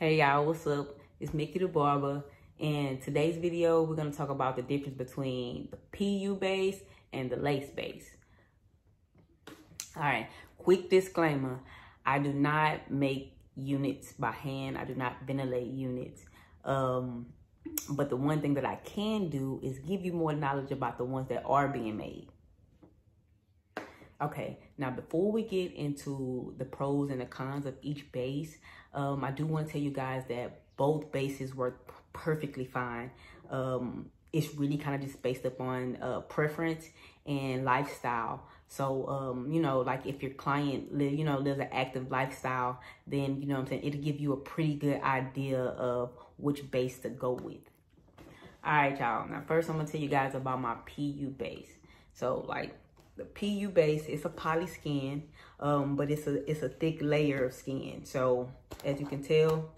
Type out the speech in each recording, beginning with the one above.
Hey y'all, what's up? It's Mickey the Barber, and today's video we're going to talk about the difference between the PU base and the lace base. All right, quick disclaimer, I do not make units by hand. I do not ventilate units, but the one thing that I can do is give you more knowledge about the ones that are being made. Okay, now before we get into the pros and the cons of each base, I do want to tell you guys that both bases work perfectly fine. It's really kind of just based upon preference and lifestyle. So, you know, like if your client, lives an active lifestyle, then, you know what I'm saying, it'll give you a pretty good idea of which base to go with. All right, y'all. Now, first, I'm going to tell you guys about my PU base. So, like, the PU base, it's a poly skin, but it's a thick layer of skin. So as you can tell,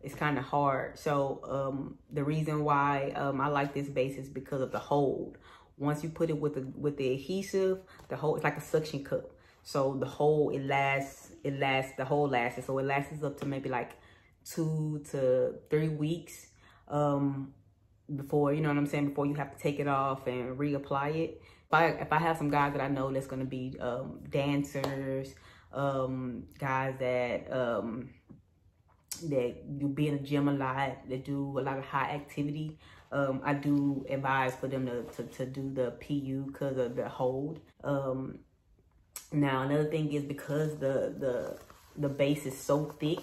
it's kind of hard. So the reason why I like this base is because of the hold. Once you put it with the adhesive, the hold, it's like a suction cup. So the hold, it lasts. So it lasts up to maybe like 2 to 3 weeks before, you know what I'm saying, before you have to take it off and reapply it. If I have some guys that I know that's going to be dancers, guys that that be in a gym a lot, that do a lot of high activity, I do advise for them to do the PU because of the hold. Now another thing is because the base is so thick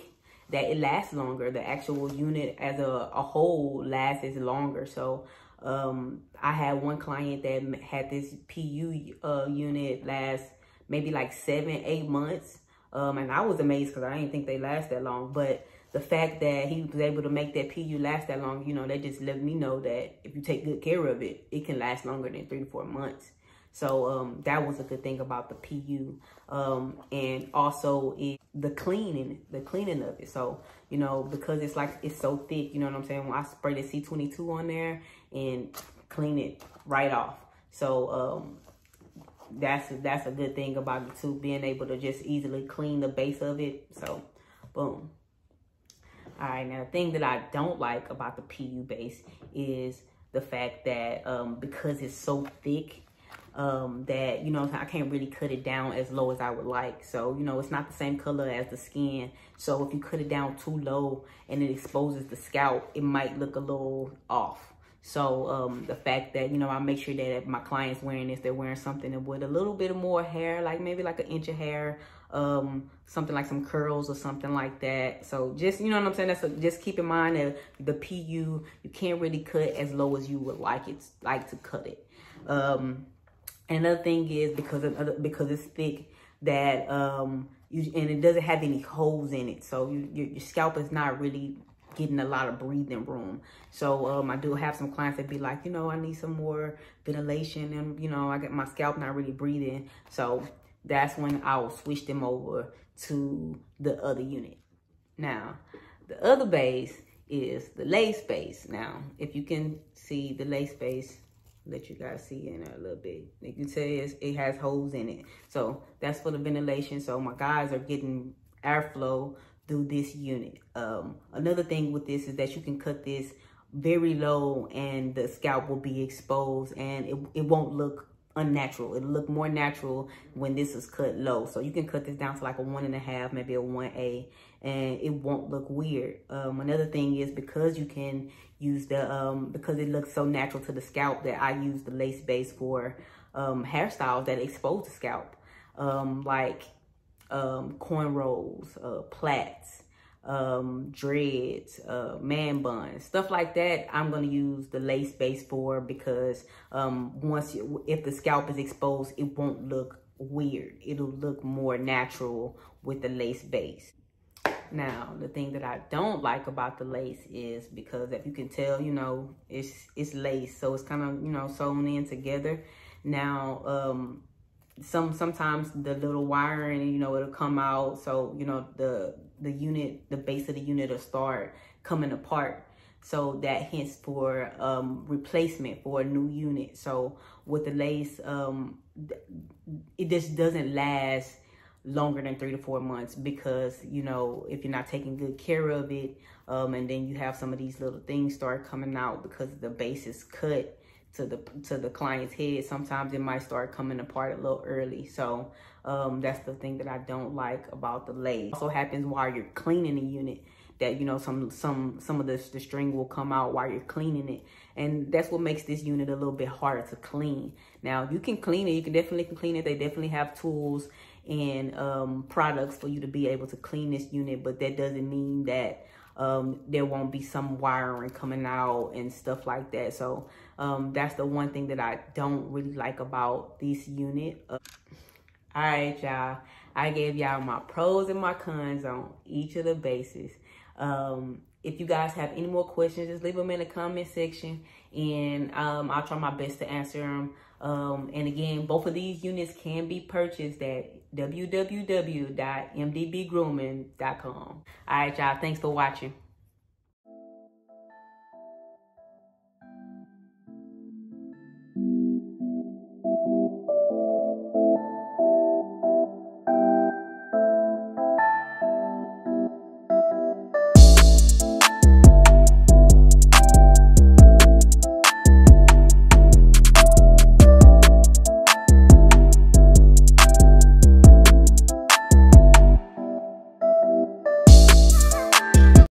that it lasts longer. The actual unit as a whole lasts longer. So I had one client that had this PU unit last maybe like 7-8 months, and I was amazed because I didn't think they last that long. But the fact that he was able to make that PU last that long, you know, that just let me know that if you take good care of it, it can last longer than 3 to 4 months. So that was a good thing about the PU, and also the cleaning of it. So, you know, because it's so thick, you know what I'm saying? When I spray the C22 on there and clean it right off. So that's a good thing about it too, being able to just easily clean the base of it. So boom. All right, now the thing that I don't like about the PU base is the fact that because it's so thick, that, you know, I can't really cut it down as low as I would like. So, you know, it's not the same color as the skin. So if you cut it down too low and it exposes the scalp, it might look a little off. So the fact that, you know, I make sure that if my clients wearing this, they're wearing something with a little bit more hair, like maybe like an inch of hair, something like some curls or something like that. So just, you know what I'm saying? Just keep in mind that the PU, you can't really cut as low as you would like to cut it. Another thing is because it's thick that and it doesn't have any holes in it, so your scalp is not really getting a lot of breathing room. So I do have some clients that be like, you know, I need some more ventilation, and you know, I got my scalp not really breathing. So that's when I'll switch them over to the other unit. Now the other base is the lace base. Now if you can see the lace base, let you guys see in there a little bit, you can tell it has holes in it. So that's for the ventilation. So my guys are getting airflow through this unit. Another thing with this is that you can cut this very low and the scalp will be exposed and it won't look unnatural. It'll look more natural when this is cut low. So you can cut this down to like a 1.5, maybe a 1A, and it won't look weird. Another thing is because you can use the, because it looks so natural to the scalp, that I use the lace base for hairstyles that expose the scalp, like cornrows, plaits, dreads, man buns, stuff like that. I'm going to use the lace base for, because if the scalp is exposed, it won't look weird. It'll look more natural with the lace base. Now, the thing that I don't like about the lace is because, if you can tell, you know, it's lace, so it's kind of, you know, sewn in together. Now, sometimes the little wiring, you know, it'll come out, so you know the base of the unit will start coming apart. So that hints for replacement for a new unit. So with the lace, it just doesn't last longer than 3 to 4 months, because, you know, if you're not taking good care of it, and then you have some of these little things start coming out because the base is cut to the client's head, sometimes it might start coming apart a little early. So that's the thing that I don't like about the lace. Also happens while you're cleaning the unit, that, you know, some of the string will come out while you're cleaning it, and that's what makes this unit a little bit harder to clean. Now you can clean it, you can definitely clean it. They definitely have tools and products for you to be able to clean this unit, but that doesn't mean that there won't be some wiring coming out and stuff like that. So that's the one thing that I don't really like about this unit. All right, y'all, I gave y'all my pros and my cons on each of the bases. If you guys have any more questions, just leave them in the comment section, and I'll try my best to answer them. And again, both of these units can be purchased at www.mdbgrooming.com. All right, y'all, thanks for watching.